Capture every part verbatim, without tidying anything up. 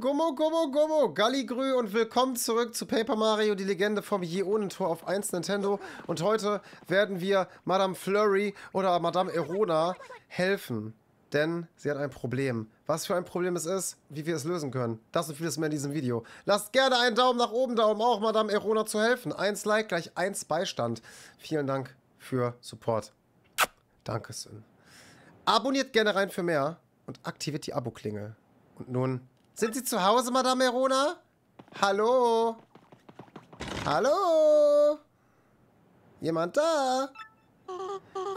Gummo, Gummo, Gummo, Galligrü und willkommen zurück zu Paper Mario, die Legende vom Äonentor auf eins Nintendo. Und heute werden wir Madame Flurrie oder Madame Erona helfen, denn sie hat ein Problem. Was für ein Problem es ist, wie wir es lösen können, das und vieles mehr in diesem Video. Lasst gerne einen Daumen nach oben da, um auch Madame Erona zu helfen. Eins Like gleich eins Beistand. Vielen Dank für Support. Dankeschön. Abonniert gerne rein für mehr und aktiviert die Abo-Klingel. Und nun... Sind Sie zu Hause, Madame Erona? Hallo? Hallo? Jemand da?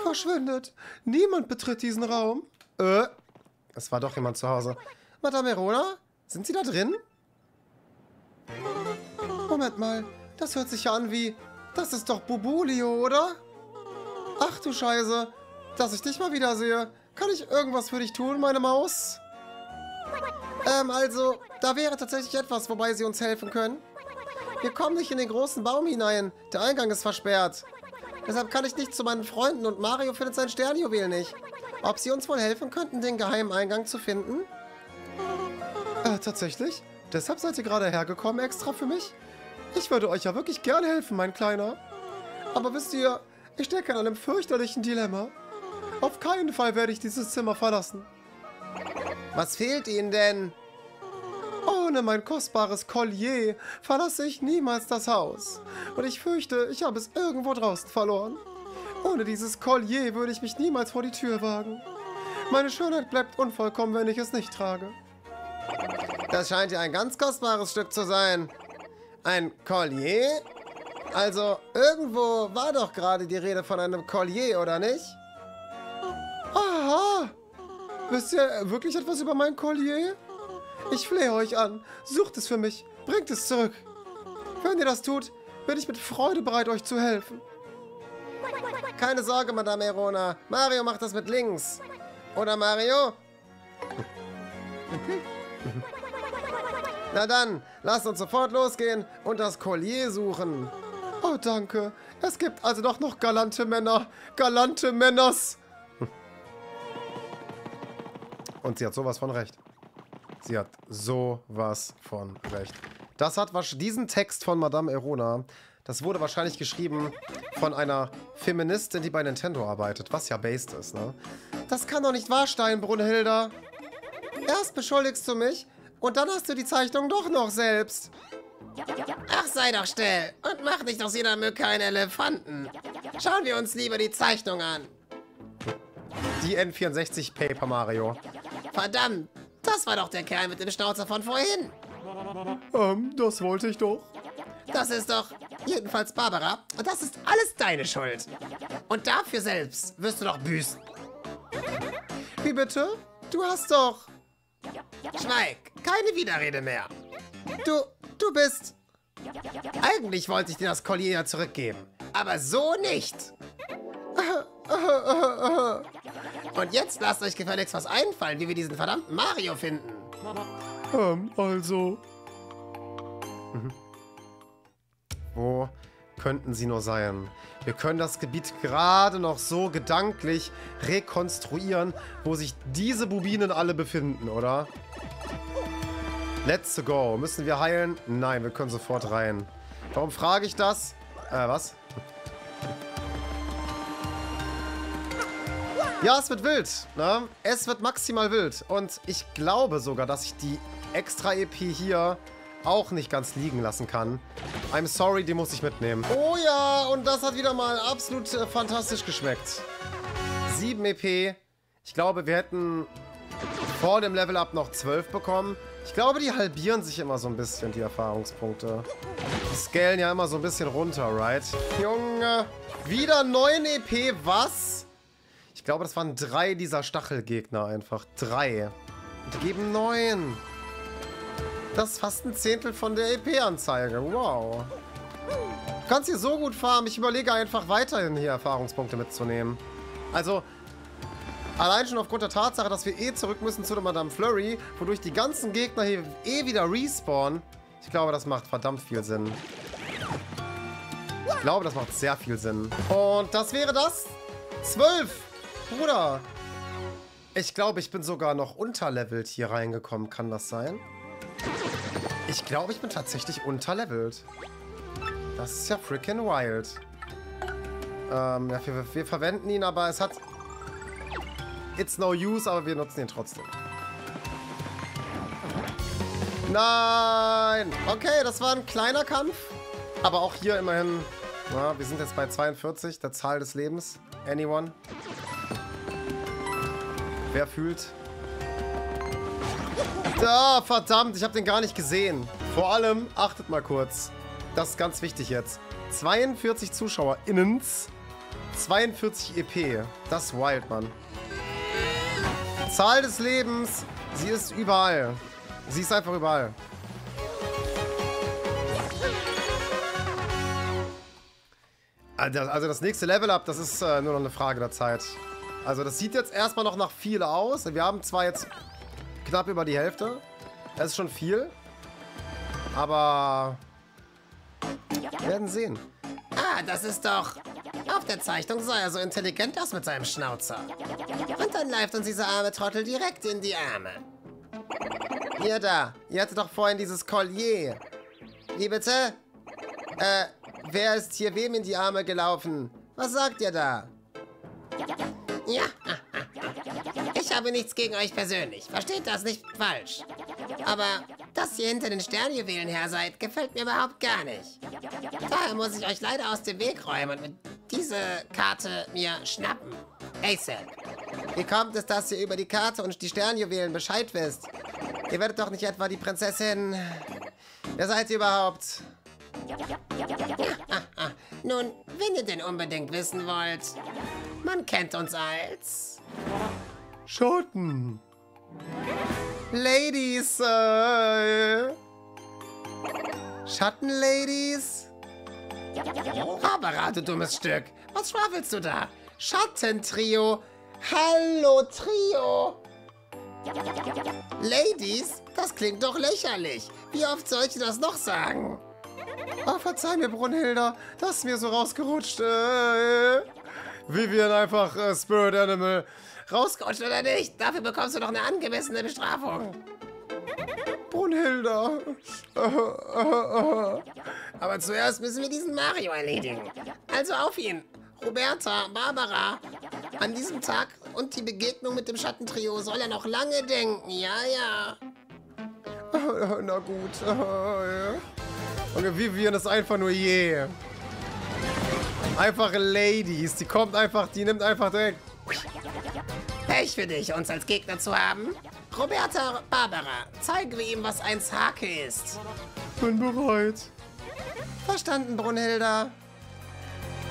Verschwindet. Niemand betritt diesen Raum. Äh, es war doch jemand zu Hause. Madame Erona? Sind Sie da drin? Moment mal, das hört sich ja an wie... Das ist doch Bubulio, oder? Ach du Scheiße, dass ich dich mal wiedersehe. Kann ich irgendwas für dich tun, meine Maus? Ähm, also, da wäre tatsächlich etwas, wobei sie uns helfen können. Wir kommen nicht in den großen Baum hinein. Der Eingang ist versperrt. Deshalb kann ich nicht zu meinen Freunden und Mario findet sein Sternjuwel nicht. Ob sie uns wohl helfen könnten, den geheimen Eingang zu finden? Äh, tatsächlich? Deshalb seid ihr gerade hergekommen extra für mich? Ich würde euch ja wirklich gerne helfen, mein Kleiner. Aber wisst ihr, ich stecke in einem fürchterlichen Dilemma. Auf keinen Fall werde ich dieses Zimmer verlassen. Was fehlt Ihnen denn? Ohne mein kostbares Collier verlasse ich niemals das Haus. Und ich fürchte, ich habe es irgendwo draußen verloren. Ohne dieses Collier würde ich mich niemals vor die Tür wagen. Meine Schönheit bleibt unvollkommen, wenn ich es nicht trage. Das scheint ja ein ganz kostbares Stück zu sein. Ein Collier? Also, irgendwo war doch gerade die Rede von einem Collier, oder nicht? Aha! Wisst ihr wirklich etwas über mein Collier? Ich flehe euch an. Sucht es für mich. Bringt es zurück. Wenn ihr das tut, bin ich mit Freude bereit, euch zu helfen. Keine Sorge, Madame Erona. Mario macht das mit links. Oder Mario? Na dann, lasst uns sofort losgehen und das Collier suchen. Oh, danke. Es gibt also doch noch galante Männer. Galante Männers. Und sie hat sowas von recht. Sie hat sowas von recht. Das hat diesen Text von Madame Erona. Das wurde wahrscheinlich geschrieben von einer Feministin, die bei Nintendo arbeitet. Was ja based ist, ne? Das kann doch nicht wahr sein, Brunhilda. Erst beschuldigst du mich und dann hast du die Zeichnung doch noch selbst. Ach, sei doch still und mach nicht aus jeder Mücke einen Elefanten. Schauen wir uns lieber die Zeichnung an. Die N vierundsechzig Paper Mario. Verdammt, das war doch der Kerl mit dem Schnauzer von vorhin. Ähm, das wollte ich doch. Das ist doch, jedenfalls Barbara, und das ist alles deine Schuld. Und dafür selbst wirst du doch büßen. Wie bitte? Du hast doch... Schweig, keine Widerrede mehr. Du, du bist... Eigentlich wollte ich dir das Collier ja zurückgeben, aber so nicht. Und jetzt lasst euch gefälligst was einfallen, wie wir diesen verdammten Mario finden. Ähm, also... Mhm. Wo könnten sie nur sein? Wir können das Gebiet gerade noch so gedanklich rekonstruieren, wo sich diese Bubinen alle befinden, oder? Let's go. Müssen wir heilen? Nein, wir können sofort rein. Warum frage ich das? Äh, was? Ja, es wird wild, ne? Es wird maximal wild. Und ich glaube sogar, dass ich die extra E P hier auch nicht ganz liegen lassen kann. I'm sorry, die muss ich mitnehmen. Oh ja, und das hat wieder mal absolut äh, fantastisch geschmeckt. sieben E P. Ich glaube, wir hätten vor dem Level-Up noch zwölf bekommen. Ich glaube, die halbieren sich immer so ein bisschen, die Erfahrungspunkte. Die scalen ja immer so ein bisschen runter, right? Junge, wieder neun E P, was? Ich glaube, das waren drei dieser Stachelgegner einfach. Drei. Und die geben neun. Das ist fast ein Zehntel von der E P-Anzeige. Wow. Du kannst hier so gut farmen. Ich überlege einfach weiterhin hier Erfahrungspunkte mitzunehmen. Also, allein schon aufgrund der Tatsache, dass wir eh zurück müssen zu der Madame Flurrie, wodurch die ganzen Gegner hier eh wieder respawnen. Ich glaube, das macht verdammt viel Sinn. Ich glaube, das macht sehr viel Sinn. Und das wäre das. Zwölf. Bruder, ich glaube, ich bin sogar noch unterlevelt hier reingekommen. Kann das sein? Ich glaube, ich bin tatsächlich unterlevelt. Das ist ja freaking wild. Ähm, ja, wir, wir verwenden ihn, aber es hat... It's no use, aber wir nutzen ihn trotzdem. Nein! Okay, das war ein kleiner Kampf. Aber auch hier immerhin... Na, wir sind jetzt bei zweiundvierzig, der Zahl des Lebens. Anyone? Wer fühlt? Da, verdammt, ich habe den gar nicht gesehen. Vor allem, achtet mal kurz. Das ist ganz wichtig jetzt. zweiundvierzig ZuschauerInnens, zweiundvierzig E P. Das ist wild, Mann. Zahl des Lebens, sie ist überall. Sie ist einfach überall. Also das nächste Level-Up, das ist äh, nur noch eine Frage der Zeit. Also das sieht jetzt erstmal noch nach viel aus. Wir haben zwar jetzt knapp über die Hälfte. Das ist schon viel. Aber... wir werden sehen. Ah, das ist doch... Auf der Zeichnung sah er so intelligent aus mit seinem Schnauzer. Und dann läuft uns dieser arme Trottel direkt in die Arme. Ihr da, ihr hattet doch vorhin dieses Collier. Wie bitte? Äh... Wer ist hier wem in die Arme gelaufen? Was sagt ihr da? Ja, ich habe nichts gegen euch persönlich. Versteht das nicht falsch. Aber, dass ihr hinter den Sternjuwelen her seid, gefällt mir überhaupt gar nicht. Daher muss ich euch leider aus dem Weg räumen und diese Karte mir schnappen. ASAP. Wie kommt es, dass ihr über die Karte und die Sternjuwelen Bescheid wisst? Ihr werdet doch nicht etwa die Prinzessin... Wer seid ihr überhaupt? Ja, ah, ah. Nun, wenn ihr denn unbedingt wissen wollt, man kennt uns als... Schatten. Ladies. Äh. Schattenladies. Barbara, du dummes Stück. Was schwafelst du da? Schattentrio. Hallo, Trio. Ladies? Das klingt doch lächerlich. Wie oft soll ich das noch sagen? Oh, verzeih mir, Brunhilda, das ist mir so rausgerutscht. Äh, Vivian einfach äh, Spirit Animal. Rausgerutscht oder nicht? Dafür bekommst du doch eine angemessene Bestrafung. Brunhilda. Äh, äh, äh. Aber zuerst müssen wir diesen Mario erledigen. Also auf ihn. Roberta, Barbara. An diesem Tag und die Begegnung mit dem Schattentrio soll er noch lange denken. Ja, ja. Na gut. Äh, ja. Okay, Vivian ist einfach nur je. Yeah. Einfach Ladies. Die kommt einfach, die nimmt einfach direkt. Pech für dich, uns als Gegner zu haben. Roberta, Barbara, zeigen wir ihm, was ein Hake ist. Bin bereit. Verstanden, Brunhilda.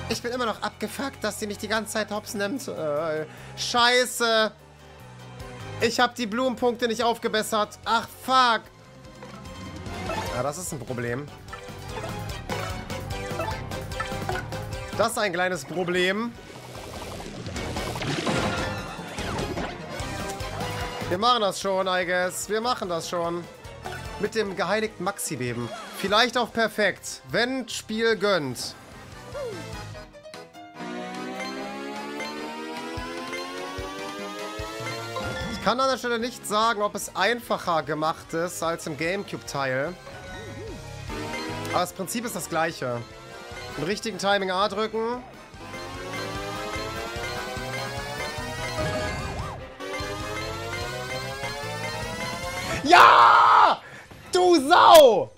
Ich bin immer noch abgefuckt, dass sie mich die ganze Zeit hops nimmt. Äh, Scheiße. Ich habe die Blumenpunkte nicht aufgebessert. Ach, fuck. Ja, das ist ein Problem. Das ist ein kleines Problem. Wir machen das schon, I guess. Wir machen das schon. Mit dem geheiligten Maxi-Beben. Vielleicht auch perfekt. Wenn Spiel gönnt. Ich kann an der Stelle nicht sagen, ob es einfacher gemacht ist als im GameCube-Teil. Aber das Prinzip ist das gleiche. Im richtigen Timing A drücken. Ja! Du Sau!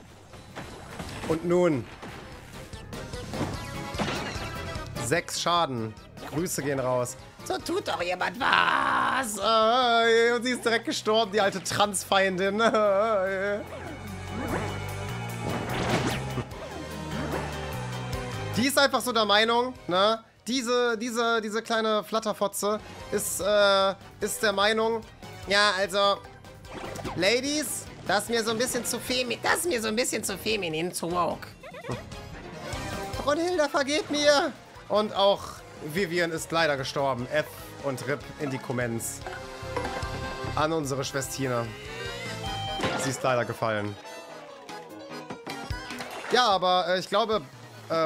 Und nun. Sechs Schaden. Grüße gehen raus. So tut doch jemand was. Und sie ist direkt gestorben, die alte Transfeindin. Die ist einfach so der Meinung, ne? Diese, diese, diese kleine Flatterfotze ist, äh, ist der Meinung, ja, also, Ladies, das ist mir so ein bisschen zu femi, das ist mir so ein bisschen zu feminin, zu woke. Brunhilda, vergeht mir! Und auch Vivian ist leider gestorben. F und R I P in die Comments. An unsere Schwestine. Sie ist leider gefallen. Ja, aber äh, ich glaube...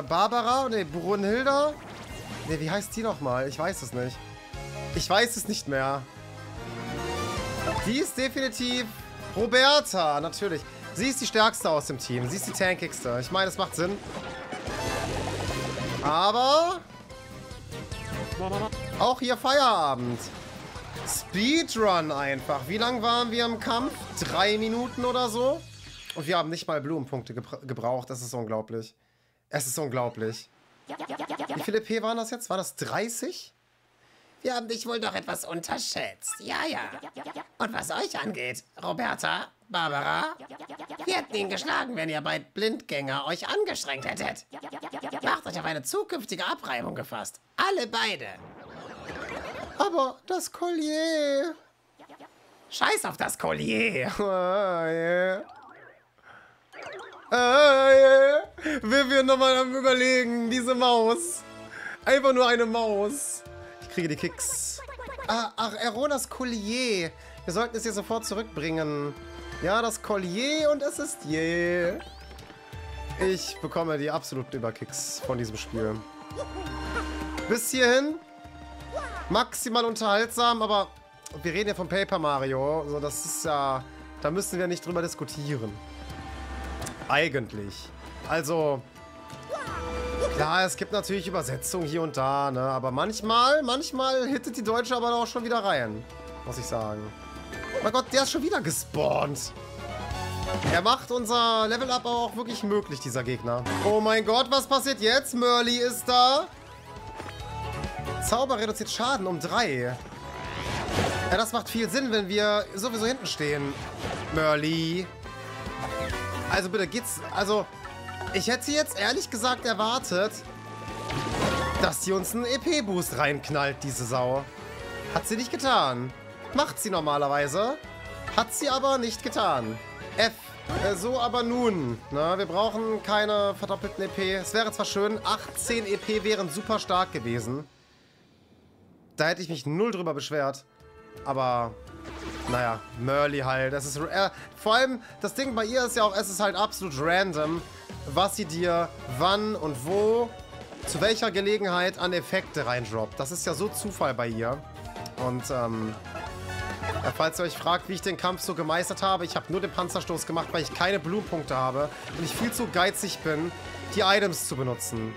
Barbara? Ne, Brunhilda? Ne, wie heißt die nochmal? Ich weiß es nicht. Ich weiß es nicht mehr. Die ist definitiv Roberta, natürlich. Sie ist die Stärkste aus dem Team. Sie ist die Tankigste. Ich meine, das macht Sinn. Aber... auch hier Feierabend. Speedrun einfach. Wie lang waren wir im Kampf? Drei Minuten oder so? Und wir haben nicht mal Blumenpunkte gebraucht. Das ist unglaublich. Es ist unglaublich. Wie viele P waren das jetzt? War das dreißig? Wir haben dich wohl doch etwas unterschätzt. Ja, ja. Und was euch angeht, Roberta, Barbara, wir hätten ihn geschlagen, wenn ihr bei Blindgänger euch angestrengt hättet. Macht euch auf eine zukünftige Abreibung gefasst. Alle beide. Aber das Collier. Scheiß auf das Collier. Oh, yeah. Oh, yeah. Vivian nochmal am Überlegen. Diese Maus. Einfach nur eine Maus. Kriege die Kicks. Ah, ach, Aeronas Collier. Wir sollten es hier sofort zurückbringen. Ja, das Collier und es ist je. Ich bekomme die absoluten Überkicks von diesem Spiel. Bis hierhin. Maximal unterhaltsam, aber wir reden ja von Paper Mario. Also das ist ja... da müssen wir nicht drüber diskutieren. Eigentlich. Also... klar, es gibt natürlich Übersetzungen hier und da, ne? Aber manchmal, manchmal hittet die Deutsche aber auch schon wieder rein. Muss ich sagen. Mein Gott, der ist schon wieder gespawnt. Er macht unser Level-Up aber auch wirklich möglich, dieser Gegner. Oh mein Gott, was passiert jetzt? Merly ist da. Zauber reduziert Schaden um drei. Ja, das macht viel Sinn, wenn wir sowieso hinten stehen. Merly. Also bitte, geht's... also... ich hätte jetzt ehrlich gesagt erwartet, dass sie uns einen E P-Boost reinknallt, diese Sau. Hat sie nicht getan. Macht sie normalerweise. Hat sie aber nicht getan. F. Äh, so aber nun. Na, wir brauchen keine verdoppelten E P. Es wäre zwar schön, achtzehn E P wären super stark gewesen. Da hätte ich mich null drüber beschwert. Aber... naja, Merly halt. Das ist, äh, vor allem, das Ding bei ihr ist ja auch, es ist halt absolut random, was sie dir wann und wo, zu welcher Gelegenheit an Effekte reindroppt. Das ist ja so Zufall bei ihr. Und, ähm, ja, falls ihr euch fragt, wie ich den Kampf so gemeistert habe, ich habe nur den Panzerstoß gemacht, weil ich keine Blumenpunkte habe und ich viel zu geizig bin, die Items zu benutzen.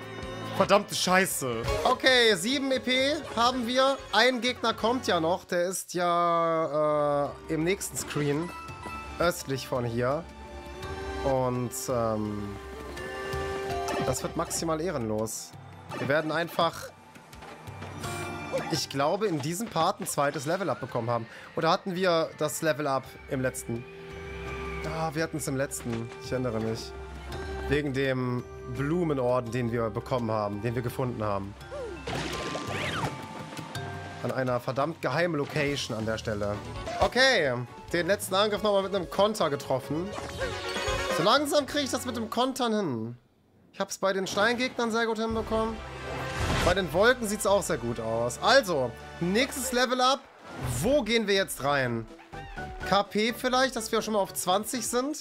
Verdammte Scheiße. Okay, sieben E P haben wir. Ein Gegner kommt ja noch. Der ist ja äh, im nächsten Screen. Östlich von hier. Und ähm, das wird maximal ehrenlos. Wir werden einfach, ich glaube, in diesem Part ein zweites Level-Up bekommen haben. Oder hatten wir das Level-Up im letzten? Ah, wir hatten es im letzten. Ich erinnere mich. Wegen dem... Blumenorden, den wir bekommen haben, den wir gefunden haben. An einer verdammt geheimen Location an der Stelle. Okay, den letzten Angriff nochmal mit einem Konter getroffen. So langsam kriege ich das mit dem Kontern hin. Ich habe es bei den Steingegnern sehr gut hinbekommen. Bei den Wolken sieht es auch sehr gut aus. Also, nächstes Level Up. Wo gehen wir jetzt rein? K P vielleicht, dass wir schon mal auf zwanzig sind?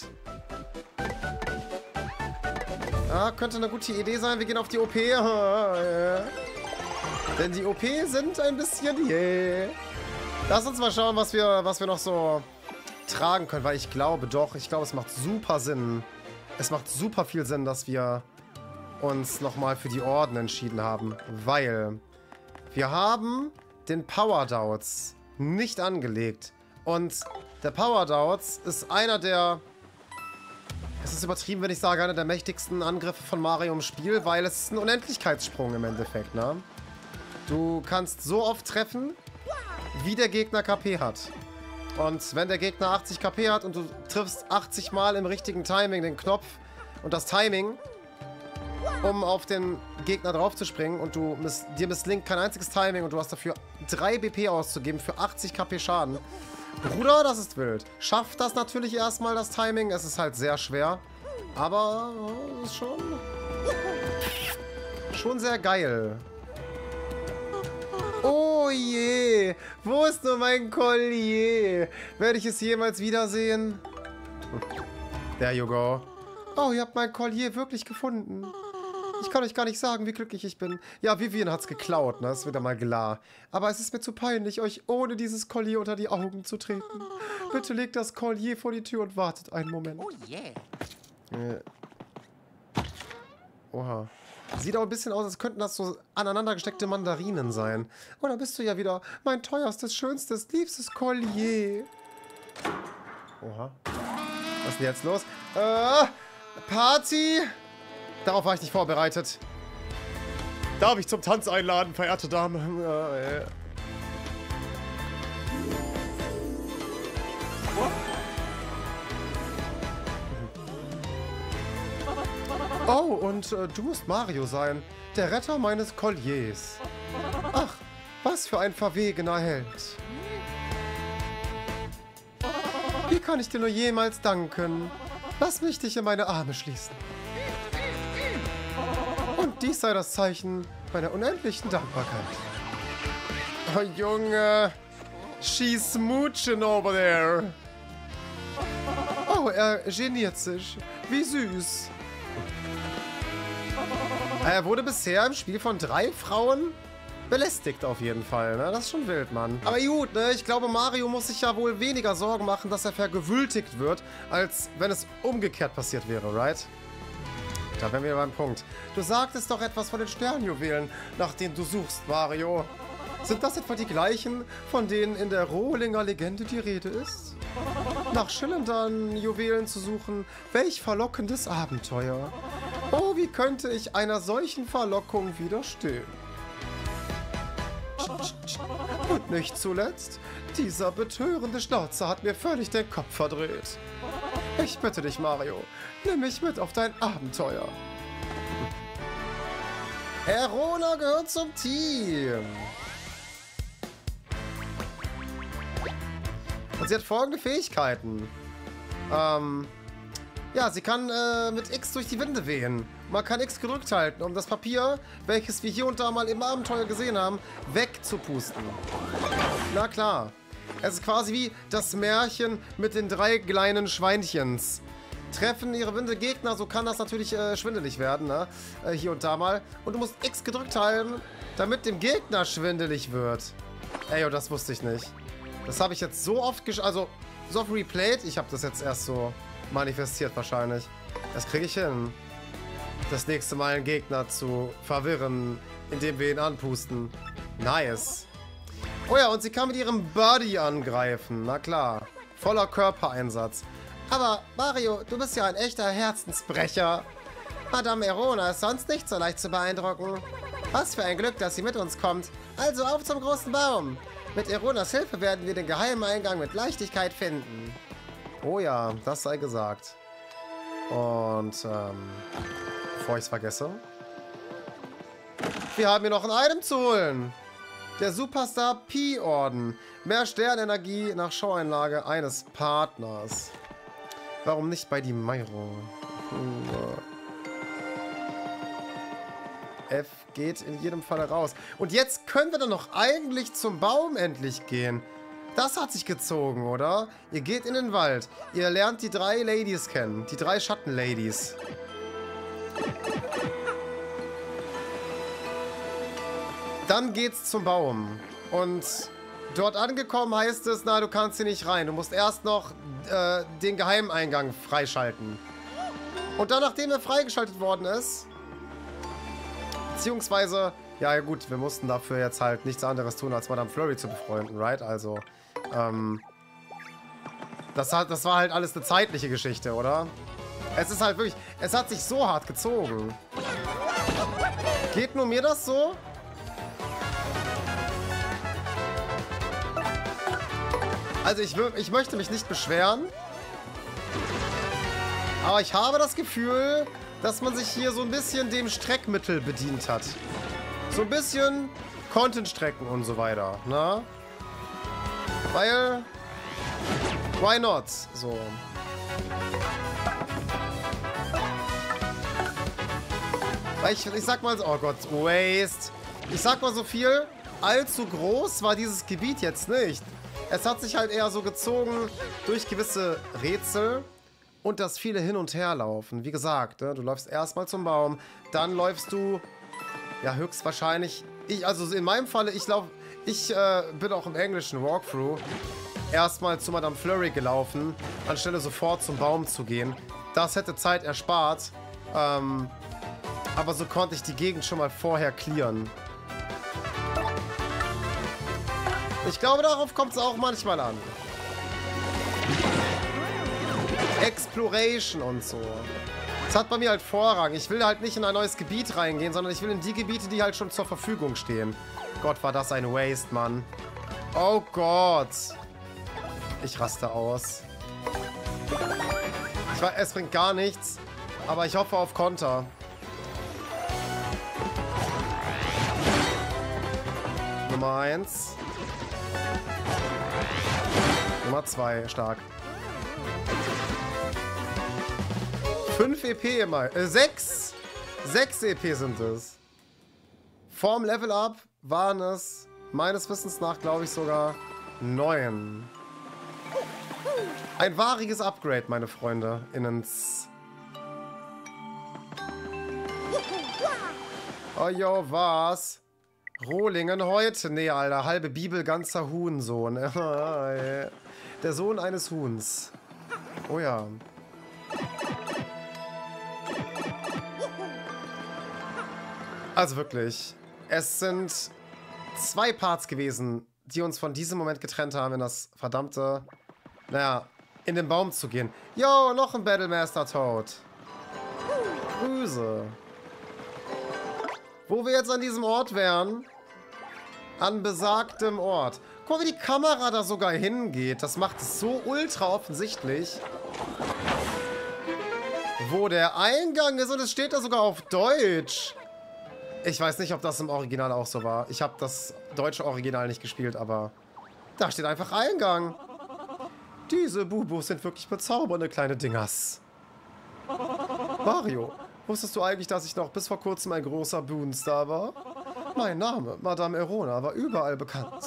Ah, könnte eine gute Idee sein. Wir gehen auf die O P. Yeah. Denn die O P sind ein bisschen... yeah. Lass uns mal schauen, was wir, was wir noch so tragen können. Weil ich glaube doch, ich glaube, es macht super Sinn. Es macht super viel Sinn, dass wir uns nochmal für die Orden entschieden haben. Weil wir haben den Power Douts nicht angelegt. Und der Power Douts ist einer der... es ist übertrieben, wenn ich sage, einer der mächtigsten Angriffe von Mario im Spiel, weil es ist ein Unendlichkeitssprung im Endeffekt, ne? Du kannst so oft treffen, wie der Gegner K P hat. Und wenn der Gegner achtzig K P hat und du triffst achtzig Mal im richtigen Timing den Knopf und das Timing, um auf den Gegner drauf zu springen und du miss dir misslingt kein einziges Timing und du hast dafür drei B P auszugeben für achtzig K P Schaden... Bruder, das ist wild. Schafft das natürlich erstmal, das Timing. Es ist halt sehr schwer. Aber ist schon... schon sehr geil. Oh je. Wo ist nur mein Collier? Werde ich es jemals wiedersehen? There you go. Oh, ihr habt mein Collier wirklich gefunden. Ich kann euch gar nicht sagen, wie glücklich ich bin. Ja, Vivian hat's geklaut, ne? Das wird einmal klar. Aber es ist mir zu peinlich, euch ohne dieses Collier unter die Augen zu treten. Bitte legt das Collier vor die Tür und wartet einen Moment. Oh yeah. Äh. Oha. Sieht auch ein bisschen aus, als könnten das so aneinander gesteckte Mandarinen sein. Oh, da bist du ja wieder. Mein teuerstes, schönstes, liebstes Collier. Oha. Was ist denn jetzt los? Äh, Party? Darauf war ich nicht vorbereitet. Darf ich zum Tanz einladen, verehrte Dame? Äh, äh. Oh, und äh, du musst Mario sein, der Retter meines Colliers. Ach, was für ein verwegener Held. Wie kann ich dir nur jemals danken? Lass mich dich in meine Arme schließen. Und dies sei das Zeichen meiner unendlichen Dankbarkeit. Oh, Junge. She's smooching over there. Oh, er geniert sich. Wie süß. Er wurde bisher im Spiel von drei Frauen belästigt auf jeden Fall, ne? Das ist schon wild, Mann. Aber gut, ne? Ich glaube, Mario muss sich ja wohl weniger Sorgen machen, dass er vergewaltigt wird, als wenn es umgekehrt passiert wäre, right? Da wären wir beim Punkt. Du sagtest doch etwas von den Sternjuwelen, nach denen du suchst, Mario. Sind das etwa die gleichen, von denen in der Rohlinger Legende die Rede ist? Nach schillernden Juwelen zu suchen, welch verlockendes Abenteuer. Oh, wie könnte ich einer solchen Verlockung widerstehen? Und nicht zuletzt, dieser betörende Schnauzer hat mir völlig den Kopf verdreht. Ich bitte dich, Mario, nimm mich mit auf dein Abenteuer. Erona gehört zum Team. Und sie hat folgende Fähigkeiten. Ähm... Ja, sie kann äh, mit X durch die Wände wehen. Man kann X gedrückt halten, um das Papier, welches wir hier und da mal im Abenteuer gesehen haben, wegzupusten. Na klar. Es ist quasi wie das Märchen mit den drei kleinen Schweinchens. Treffen ihre Winde Gegner, so kann das natürlich äh, schwindelig werden, ne? Äh, hier und da mal. Und du musst X gedrückt halten, damit dem Gegner schwindelig wird. Ey, oh, das wusste ich nicht. Das habe ich jetzt so oft gesch... Also, so oft replayed. Ich habe das jetzt erst so... manifestiert wahrscheinlich. Das kriege ich hin. Das nächste Mal einen Gegner zu verwirren, indem wir ihn anpusten. Nice. Oh ja, und sie kann mit ihrem Body angreifen. Na klar. Voller Körpereinsatz. Aber Mario, du bist ja ein echter Herzensbrecher. Madame Erona ist sonst nicht so leicht zu beeindrucken. Was für ein Glück, dass sie mit uns kommt. Also auf zum großen Baum. Mit Eronas Hilfe werden wir den geheimen Eingang mit Leichtigkeit finden. Oh ja, das sei gesagt. Und, ähm, bevor ich es vergesse. Wir haben hier noch ein Item zu holen. Der Superstar Pi-Orden. Mehr Sternenergie nach Schaueinlage eines Partners. Warum nicht bei die Mairo? F geht in jedem Fall raus. Und jetzt können wir dann doch eigentlich zum Baum endlich gehen. Das hat sich gezogen, oder? Ihr geht in den Wald. Ihr lernt die drei Ladies kennen. Die drei Schattenladies. Dann geht's zum Baum. Und dort angekommen heißt es, na, du kannst hier nicht rein. Du musst erst noch äh, den Geheimeingang freischalten. Und dann, nachdem er freigeschaltet worden ist... Beziehungsweise... Ja, gut, wir mussten dafür jetzt halt nichts anderes tun, als Madame Flurrie zu befreunden, right? Also... Ähm, das, hat, das war halt alles eine zeitliche Geschichte, oder? Es ist halt wirklich... Es hat sich so hart gezogen. Geht nur mir das so? Also ich, ich möchte mich nicht beschweren. Aber ich habe das Gefühl, dass man sich hier so ein bisschen dem Streckmittel bedient hat. So ein bisschen Content strecken und so weiter, ne? Weil, why not? So. Weil ich, ich sag mal so, oh Gott, waste. Ich sag mal so viel, allzu groß war dieses Gebiet jetzt nicht. Es hat sich halt eher so gezogen durch gewisse Rätsel und das viele Hin- und Herlaufen. Wie gesagt, du läufst erstmal zum Baum, dann läufst du, ja, höchstwahrscheinlich, ich, also in meinem Falle, ich laufe, ich äh, bin auch im englischen Walkthrough erstmal zu Madame Flurrie gelaufen, anstelle sofort zum Baum zu gehen. Das hätte Zeit erspart, ähm, aber so konnte ich die Gegend schon mal vorher clearen. Ich glaube, darauf kommt es auch manchmal an. Exploration und so. Das hat bei mir halt Vorrang. Ich will halt nicht in ein neues Gebiet reingehen, sondern ich will in die Gebiete, die halt schon zur Verfügung stehen. Gott, war das ein Waste, Mann. Oh Gott. Ich raste aus. Ich weiß, es bringt gar nichts, aber ich hoffe auf Konter. Nummer eins. Nummer zwei, stark. fünf E P immer. Äh, sechs! sechs E P sind es. Vorm Level-Up waren es, meines Wissens nach, glaube ich, sogar neun. Ein wahriges Upgrade, meine Freunde. Innens. Oh jo, was? Rohlingen heute? Nee, Alter. Halbe Bibel, ganzer Huhnsohn. Der Sohn eines Huhns. Oh ja. Also wirklich, es sind zwei Parts gewesen, die uns von diesem Moment getrennt haben, in das verdammte, naja, in den Baum zu gehen. Yo, noch ein Battlemaster-Toad. Grüße. Wo wir jetzt an diesem Ort wären, an besagtem Ort. Guck mal, wie die Kamera da sogar hingeht. Das macht es so ultra offensichtlich. Wo der Eingang ist, und es steht da sogar auf Deutsch. Ich weiß nicht, ob das im Original auch so war. Ich habe das deutsche Original nicht gespielt, aber da steht einfach Eingang. Diese Bubus sind wirklich bezaubernde kleine Dingers. Mario, wusstest du eigentlich, dass ich noch bis vor kurzem ein großer Boonstar war? Mein Name, Madame Erona, war überall bekannt.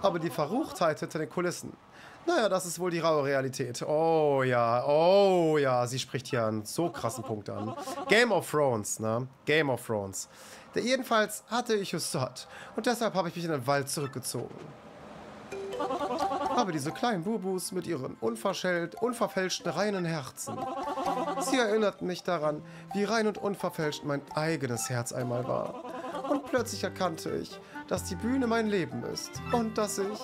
Aber die Verruchtheit hinter den Kulissen. Naja, das ist wohl die raue Realität. Oh ja, oh ja, sie spricht hier einen so krassen Punkt an. Game of Thrones, ne? Game of Thrones. Der jedenfalls hatte ich es satt. Und deshalb habe ich mich in den Wald zurückgezogen. Aber diese kleinen Bubus mit ihren unverfälschten, reinen Herzen. Sie erinnerten mich daran, wie rein und unverfälscht mein eigenes Herz einmal war. Und plötzlich erkannte ich, dass die Bühne mein Leben ist. Und dass ich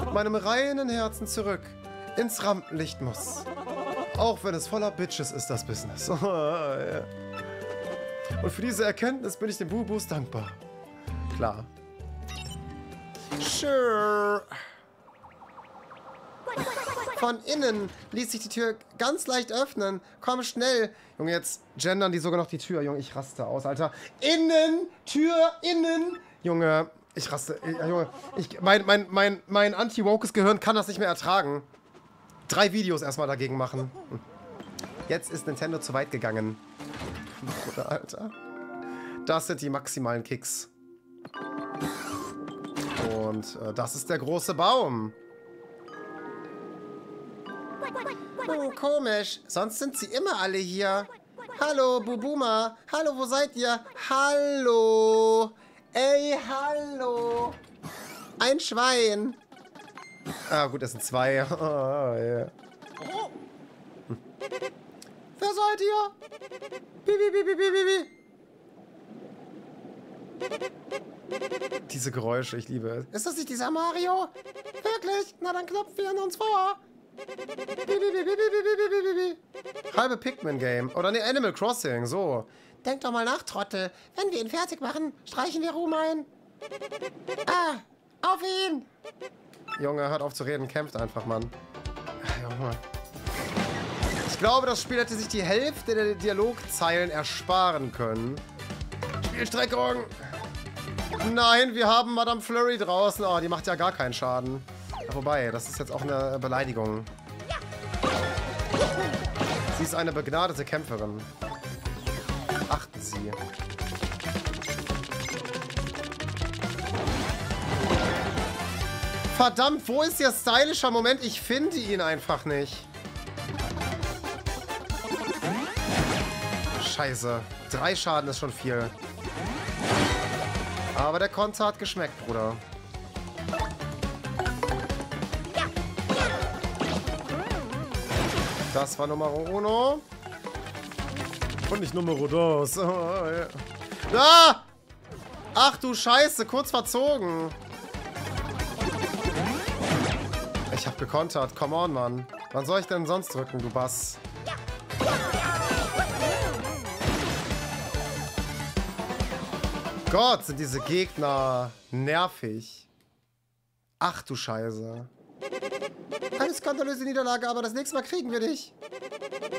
mit meinem reinen Herzen zurück ins Rampenlicht muss. Auch wenn es voller Bitches ist, das Business. Und für diese Erkenntnis bin ich den Bubus dankbar. Klar. Sure. Von innen ließ sich die Tür ganz leicht öffnen. Komm schnell. Junge, jetzt gendern die sogar noch die Tür. Junge, ich raste aus, Alter. Innen, Tür, innen. Junge. Ich raste, äh, Junge, ich, mein, mein, mein, mein anti-wokes Gehirn kann das nicht mehr ertragen. Drei Videos erstmal dagegen machen. Jetzt ist Nintendo zu weit gegangen. Bruder, Alter. Das sind die maximalen Kicks. Und äh, das ist der große Baum. Oh, komisch. Sonst sind sie immer alle hier. Hallo, Bubuma. Hallo, wo seid ihr? Hallo. Ey, hallo! Ein Schwein! Ah, gut, das sind zwei. Oh, yeah. Hm. Wer seid ihr? Bibi, bibi, bibi, bibi. Diese Geräusche, ich liebe es. Ist das nicht dieser Mario? Wirklich? Na, dann knöpfen wir an uns vor. Halbe Pikmin-Game. Oder ne, Animal Crossing, so. Denk doch mal nach, Trottel. Wenn wir ihn fertig machen, streichen wir Ruhm ein. Ah, auf ihn! Junge, hört auf zu reden. Kämpft einfach, Mann. Junge. Ich glaube, das Spiel hätte sich die Hälfte der Dialogzeilen ersparen können. Spielstreckung! Nein, wir haben Madame Flurrie draußen. Oh, die macht ja gar keinen Schaden. Wobei, das ist jetzt auch eine Beleidigung. Sie ist eine begnadete Kämpferin. Achten Sie. Verdammt, wo ist Ihr stylischer Moment? Ich finde ihn einfach nicht. Scheiße. Drei Schaden ist schon viel. Aber der Konter hat geschmeckt, Bruder. Das war Nummer Uno. Und nicht Nummer Dos. Ah! Ach du Scheiße, kurz verzogen. Ich hab gekontert. Come on, Mann. Wann soll ich denn sonst drücken, du Bass? Gott, sind diese Gegner nervig. Ach du Scheiße. Eine skandalöse Niederlage, aber das nächste Mal kriegen wir dich.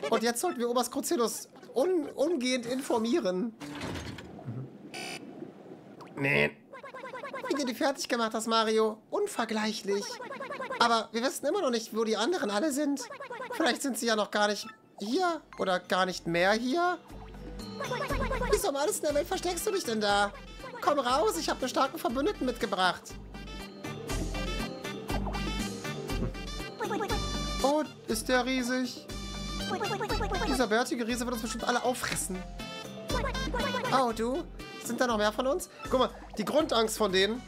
Und jetzt sollten wir Oberst Crucilus un umgehend informieren. Mhm. Nee. Wie du die fertig gemacht hast, Mario. Unvergleichlich. Aber wir wissen immer noch nicht, wo die anderen alle sind. Vielleicht sind sie ja noch gar nicht hier. Oder gar nicht mehr hier. Wieso um alles in der Welt versteckst du dich denn da? Komm raus, ich habe einen starken Verbündeten mitgebracht. Oh, ist der riesig. Dieser bärtige Riese wird uns bestimmt alle auffressen. Oh, du? Sind da noch mehr von uns? Guck mal, die Grundangst von denen,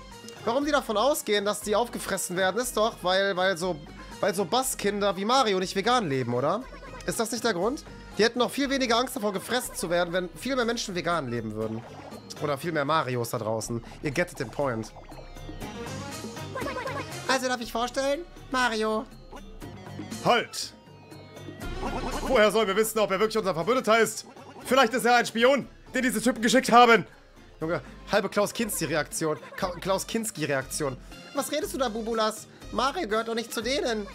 warum die davon ausgehen, dass die aufgefressen werden, ist doch, weil, weil so, weil so Basskinder wie Mario nicht vegan leben, oder? Ist das nicht der Grund? Die hätten noch viel weniger Angst davor, gefressen zu werden, wenn viel mehr Menschen vegan leben würden. Oder viel mehr Marios da draußen. Ihr gettet den Point. Also darf ich vorstellen? Mario. Halt! Woher sollen wir wissen, ob er wirklich unser Verbündeter ist? Vielleicht ist er ein Spion, den diese Typen geschickt haben. Junge, halbe Klaus-Kinski-Reaktion. Klaus-Kinski-Reaktion. Was redest du da, Bubulas? Mario gehört doch nicht zu denen.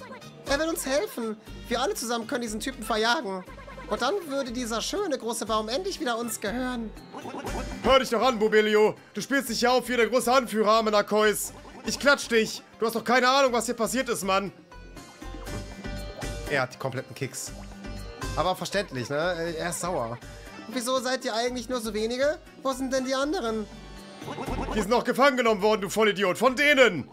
Er will uns helfen. Wir alle zusammen können diesen Typen verjagen. Und dann würde dieser schöne große Baum endlich wieder uns gehören. Hör dich doch an, Bubulio. Du spielst dich ja auf wie der große Anführer, Amenakois. Ich klatsch dich. Du hast doch keine Ahnung, was hier passiert ist, Mann. Er hat die kompletten Kicks. Aber verständlich, ne? Er ist sauer. Und wieso seid ihr eigentlich nur so wenige? Wo sind denn die anderen? Die sind noch gefangen genommen worden, du Vollidiot. Von denen.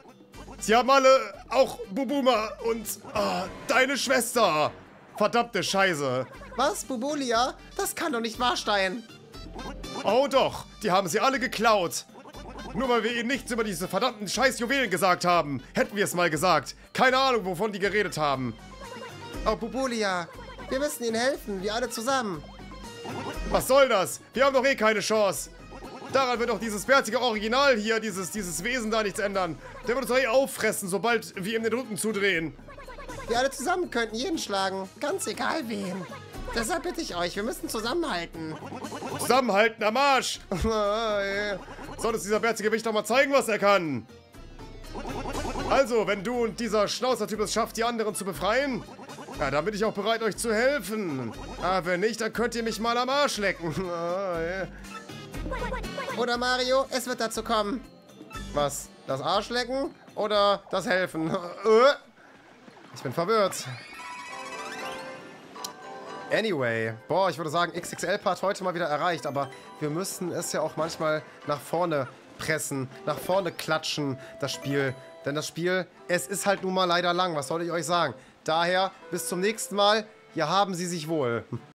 Sie haben alle, auch Bubuma und ah, deine Schwester. Verdammte Scheiße. Was, Bubulia? Das kann doch nicht wahr sein. Oh doch, die haben sie alle geklaut. Nur weil wir ihnen nichts über diese verdammten Scheiß-Juwelen gesagt haben. Hätten wir es mal gesagt. Keine Ahnung, wovon die geredet haben. Oh, Bubulia, wir müssen ihnen helfen, wir alle zusammen. Was soll das? Wir haben doch eh keine Chance. Daran wird auch dieses bärtige Original hier, dieses, dieses Wesen da nichts ändern. Der wird uns doch eh auffressen, sobald wir ihm den Rücken zudrehen. Wir alle zusammen könnten jeden schlagen, ganz egal wen. Deshalb bitte ich euch, wir müssen zusammenhalten. Zusammenhalten am Arsch! Soll uns dieser bärtige Wicht doch mal zeigen, was er kann. Also, wenn du und dieser Schnauzertyp es schafft, die anderen zu befreien... Ja, dann bin ich auch bereit, euch zu helfen. Aber wenn nicht, dann könnt ihr mich mal am Arsch lecken. Oh, yeah. Oder Mario, es wird dazu kommen. Was? Das Arsch lecken oder das Helfen? Ich bin verwirrt. Anyway. Boah, ich würde sagen, X X L-Part heute mal wieder erreicht. Aber wir müssen es ja auch manchmal nach vorne pressen. Nach vorne klatschen, das Spiel. Denn das Spiel, es ist halt nun mal leider lang. Was soll ich euch sagen? Daher, bis zum nächsten Mal. Ja, haben Sie sich wohl.